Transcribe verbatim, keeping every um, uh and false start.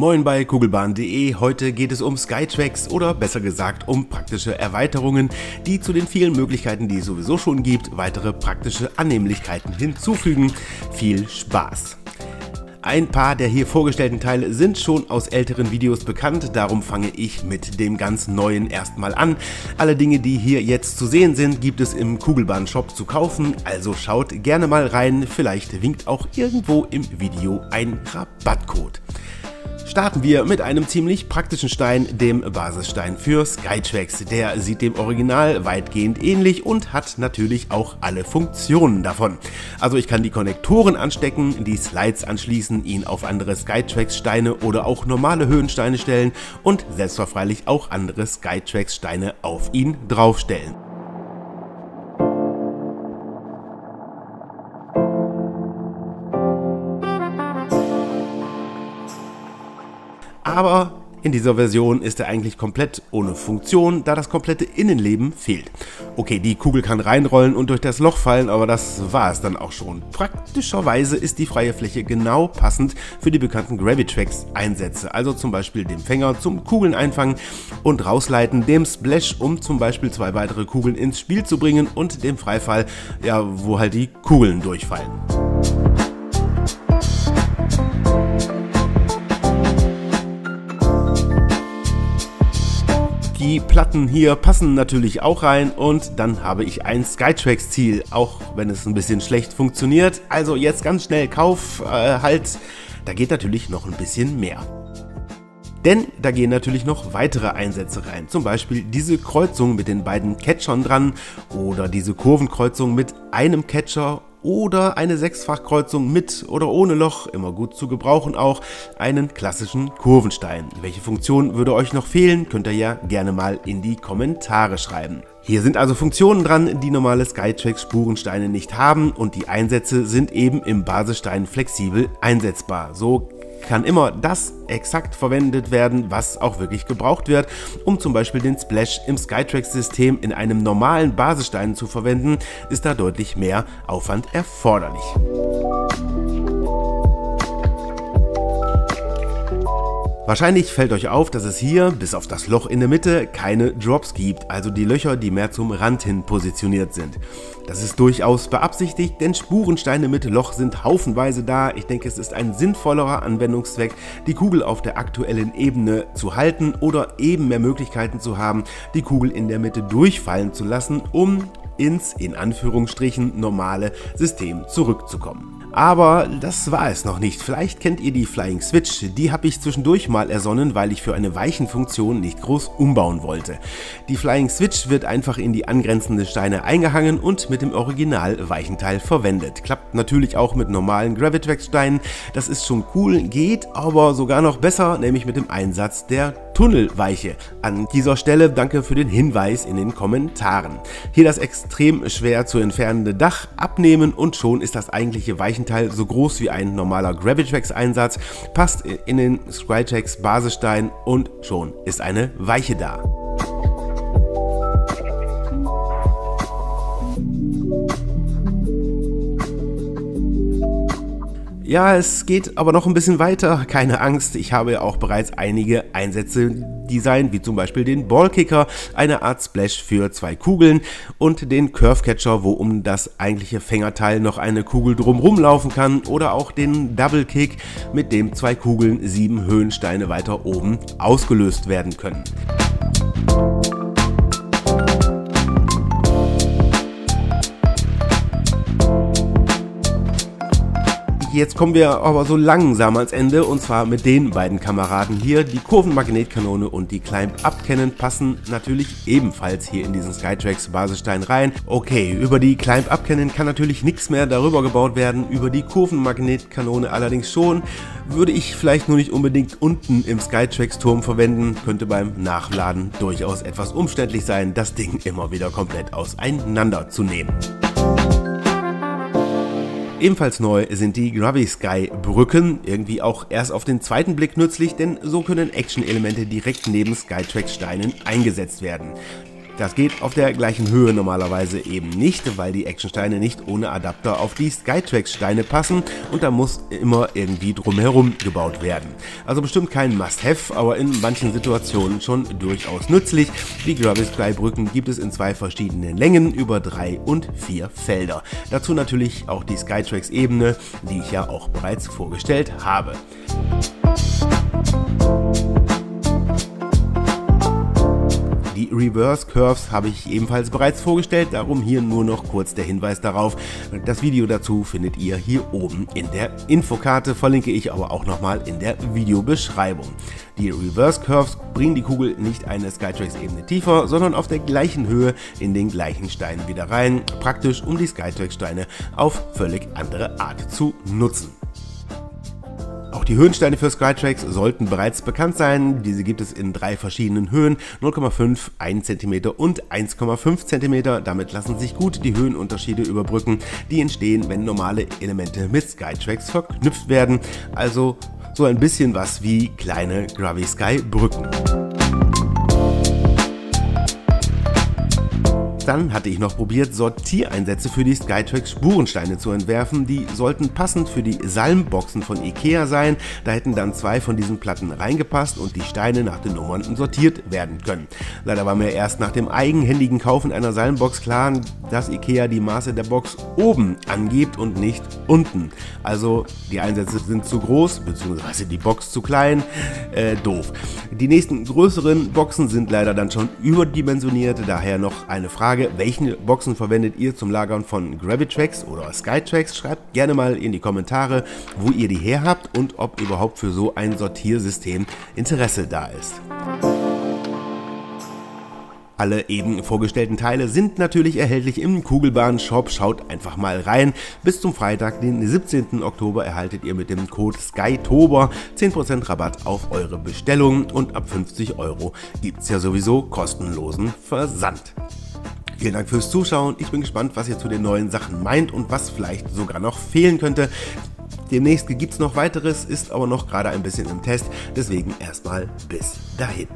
Moin bei Kugelbahn punkt de, heute geht es um Skytrax oder besser gesagt um praktische Erweiterungen, die zu den vielen Möglichkeiten, die es sowieso schon gibt, weitere praktische Annehmlichkeiten hinzufügen. Viel Spaß! Ein paar der hier vorgestellten Teile sind schon aus älteren Videos bekannt, darum fange ich mit dem ganz neuen erstmal an. Alle Dinge, die hier jetzt zu sehen sind, gibt es im Kugelbahn-Shop zu kaufen, also schaut gerne mal rein, vielleicht winkt auch irgendwo im Video ein Rabattcode. Starten wir mit einem ziemlich praktischen Stein, dem Basisstein für Skytrax. Der sieht dem Original weitgehend ähnlich und hat natürlich auch alle Funktionen davon. Also ich kann die Konnektoren anstecken, die Slides anschließen, ihn auf andere Skytrax-Steine oder auch normale Höhensteine stellen und selbstverständlich auch andere Skytrax-Steine auf ihn draufstellen. Aber in dieser Version ist er eigentlich komplett ohne Funktion, da das komplette Innenleben fehlt. Okay, die Kugel kann reinrollen und durch das Loch fallen, aber das war es dann auch schon. Praktischerweise ist die freie Fläche genau passend für die bekannten GraviTrax-Einsätze, also zum Beispiel dem Fänger zum Kugeln einfangen und rausleiten, dem Splash, um zum Beispiel zwei weitere Kugeln ins Spiel zu bringen und dem Freifall, ja, wo halt die Kugeln durchfallen. Die Platten hier passen natürlich auch rein und dann habe ich ein Skytrax-Ziel, auch wenn es ein bisschen schlecht funktioniert. Also jetzt ganz schnell Kauf, äh, halt, da geht natürlich noch ein bisschen mehr. Denn da gehen natürlich noch weitere Einsätze rein, zum Beispiel diese Kreuzung mit den beiden Catchern dran oder diese Kurvenkreuzung mit einem Catcher oder eine Sechsfachkreuzung mit oder ohne Loch, immer gut zu gebrauchen auch, einen klassischen Kurvenstein. Welche Funktion würde euch noch fehlen, könnt ihr ja gerne mal in die Kommentare schreiben. Hier sind also Funktionen dran, die normale Skytrax-Spurensteine nicht haben und die Einsätze sind eben im Basisstein flexibel einsetzbar. So kann immer das exakt verwendet werden, was auch wirklich gebraucht wird, um zum Beispiel den Splash im Skytrax-System in einem normalen Basisstein zu verwenden, ist da deutlich mehr Aufwand erforderlich. Wahrscheinlich fällt euch auf, dass es hier, bis auf das Loch in der Mitte, keine Drops gibt, also die Löcher, die mehr zum Rand hin positioniert sind. Das ist durchaus beabsichtigt, denn Spurensteine mit Loch sind haufenweise da. Ich denke, es ist ein sinnvollerer Anwendungszweck, die Kugel auf der aktuellen Ebene zu halten oder eben mehr Möglichkeiten zu haben, die Kugel in der Mitte durchfallen zu lassen, um ins, in Anführungsstrichen, normale System zurückzukommen. Aber das war es noch nicht. Vielleicht kennt ihr die Flying Switch, die habe ich zwischendurch mal ersonnen, weil ich für eine Weichenfunktion nicht groß umbauen wollte. Die Flying Switch wird einfach in die angrenzenden Steine eingehangen und mit dem Original Weichenteil verwendet. Klappt natürlich auch mit normalen GraviTrax-Steinen, das ist schon cool, geht aber sogar noch besser, nämlich mit dem Einsatz der Tunnelweiche. An dieser Stelle danke für den Hinweis in den Kommentaren. Hier das extrem schwer zu entfernende Dach abnehmen und schon ist das eigentliche Weichenteil Teil so groß wie ein normaler GraviTrax-Einsatz, passt in den Skytrax-Basisstein und schon ist eine Weiche da. Ja, es geht aber noch ein bisschen weiter, keine Angst, ich habe auch bereits einige Einsätze designt, wie zum Beispiel den Ballkicker, eine Art Splash für zwei Kugeln und den Curvecatcher, wo um das eigentliche Fängerteil noch eine Kugel drumrum laufen kann oder auch den Double Kick, mit dem zwei Kugeln sieben Höhensteine weiter oben ausgelöst werden können. Jetzt kommen wir aber so langsam ans Ende und zwar mit den beiden Kameraden hier. Die Kurvenmagnetkanone und die Climb-Up-Cannon passen natürlich ebenfalls hier in diesen Skytrax-Basisstein rein. Okay, über die Climb-Up-Cannon kann natürlich nichts mehr darüber gebaut werden, über die Kurvenmagnetkanone allerdings schon. Würde ich vielleicht nur nicht unbedingt unten im Skytrax-Turm verwenden, könnte beim Nachladen durchaus etwas umständlich sein, das Ding immer wieder komplett auseinanderzunehmen. Ebenfalls neu sind die Gravi-Sky-Brücken, irgendwie auch erst auf den zweiten Blick nützlich, denn so können Action-Elemente direkt neben Skytrax-Steinen eingesetzt werden. Das geht auf der gleichen Höhe normalerweise eben nicht, weil die Actionsteine nicht ohne Adapter auf die Skytrax-Steine passen und da muss immer irgendwie drumherum gebaut werden. Also bestimmt kein Must-Have, aber in manchen Situationen schon durchaus nützlich. Die GraviTrax-Brücken gibt es in zwei verschiedenen Längen über drei und vier Felder. Dazu natürlich auch die Skytrax-Ebene, die ich ja auch bereits vorgestellt habe. Die Reverse Curves habe ich ebenfalls bereits vorgestellt, darum hier nur noch kurz der Hinweis darauf. Das Video dazu findet ihr hier oben in der Infokarte, verlinke ich aber auch nochmal in der Videobeschreibung. Die Reverse Curves bringen die Kugel nicht eine Skytrax-Ebene tiefer, sondern auf der gleichen Höhe in den gleichen Stein wieder rein, praktisch um die Skytrax-Steine auf völlig andere Art zu nutzen. Auch die Höhensteine für Skytrax sollten bereits bekannt sein. Diese gibt es in drei verschiedenen Höhen, null Komma fünf, ein Zentimeter und eins Komma fünf Zentimeter. Damit lassen sich gut die Höhenunterschiede überbrücken, die entstehen, wenn normale Elemente mit Skytrax verknüpft werden. Also so ein bisschen was wie kleine GraviSky-Brücken. Dann hatte ich noch probiert, Sortiereinsätze für die Skytrax Spurensteine zu entwerfen. Die sollten passend für die Salmboxen von Ikea sein. Da hätten dann zwei von diesen Platten reingepasst und die Steine nach den Nummern sortiert werden können. Leider war mir erst nach dem eigenhändigen Kaufen einer Salmbox klar, dass Ikea die Maße der Box oben angibt und nicht unten. Also die Einsätze sind zu groß, beziehungsweise die Box zu klein. Äh, doof. Die nächsten größeren Boxen sind leider dann schon überdimensioniert, daher noch eine Frage: Welchen Boxen verwendet ihr zum Lagern von GraviTrax oder Skytrax? Schreibt gerne mal in die Kommentare, wo ihr die her habt und ob überhaupt für so ein Sortiersystem Interesse da ist. Alle eben vorgestellten Teile sind natürlich erhältlich im Kugelbahn-Shop, schaut einfach mal rein. Bis zum Freitag, den siebzehnten Oktober, erhaltet ihr mit dem Code SKYTOBER zehn Prozent Rabatt auf eure Bestellung und ab fünfzig Euro gibt es ja sowieso kostenlosen Versand. Vielen Dank fürs Zuschauen. Ich bin gespannt, was ihr zu den neuen Sachen meint und was vielleicht sogar noch fehlen könnte. Demnächst gibt es noch weiteres, ist aber noch gerade ein bisschen im Test. Deswegen erstmal bis dahin.